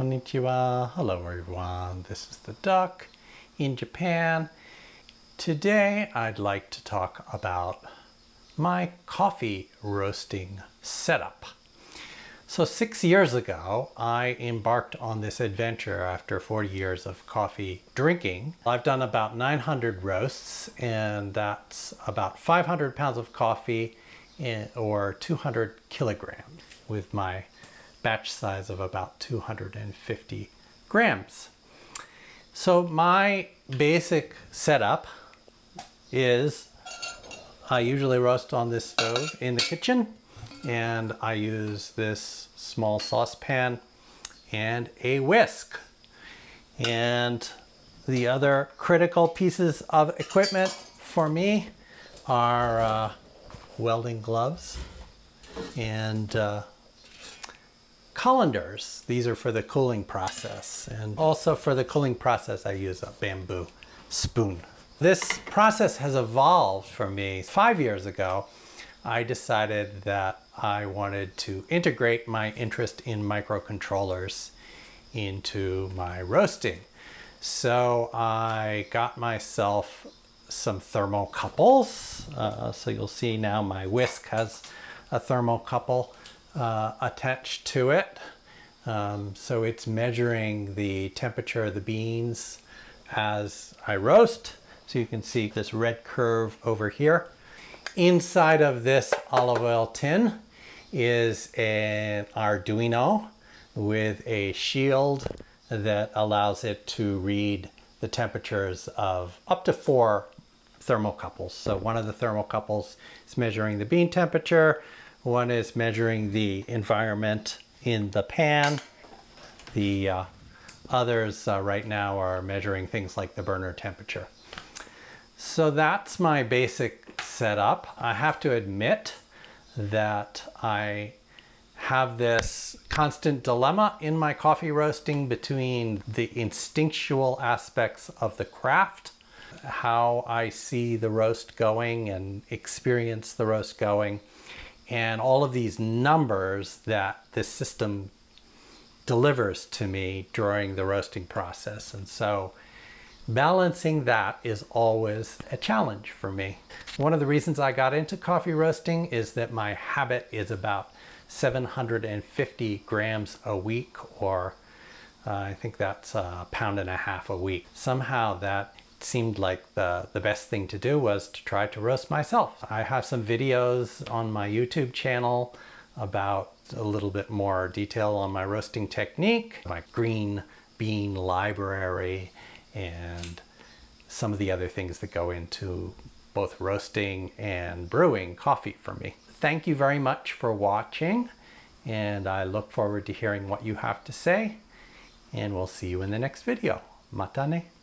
Konnichiwa. Hello everyone, this is the Duck in Japan. Today I'd like to talk about my coffee roasting setup. So 6 years ago I embarked on this adventure after 40 years of coffee drinking. I've done about 900 roasts and that's about 500 pounds of coffee or 200 kilograms with my batch size of about 250 grams. So my basic setup is I usually roast on this stove in the kitchen, and I use this small saucepan and a whisk. And the other critical pieces of equipment for me are welding gloves and colanders. These are for the cooling process, and also for the cooling process I use a bamboo spoon. This process has evolved for me. 5 years ago I decided that I wanted to integrate my interest in microcontrollers into my roasting. So I got myself some thermocouples. So you'll see now my whisk has a thermocouple attached to it. So it's measuring the temperature of the beans as I roast. So you can see this red curve over here. Inside of this olive oil tin is an Arduino with a shield that allows it to read the temperatures of up to 4 thermocouples. So one of the thermocouples is measuring the bean temperature. One is measuring the environment in the pan. The others right now are measuring things like the burner temperature. So that's my basic setup. I have to admit that I have this constant dilemma in my coffee roasting between the instinctual aspects of the craft, how I see the roast going and experience the roast going, and all of these numbers that this system delivers to me during the roasting process. And so balancing that is always a challenge for me. One of the reasons I got into coffee roasting is that my habit is about 750 grams a week, or I think that's 1.5 pounds a week. Somehow that seemed like the best thing to do was to try to roast myself. I have some videos on my YouTube channel about a little bit more detail on my roasting technique, my green bean library, and some of the other things that go into both roasting and brewing coffee for me. Thank you very much for watching, and I look forward to hearing what you have to say, and we'll see you in the next video. Mata ne.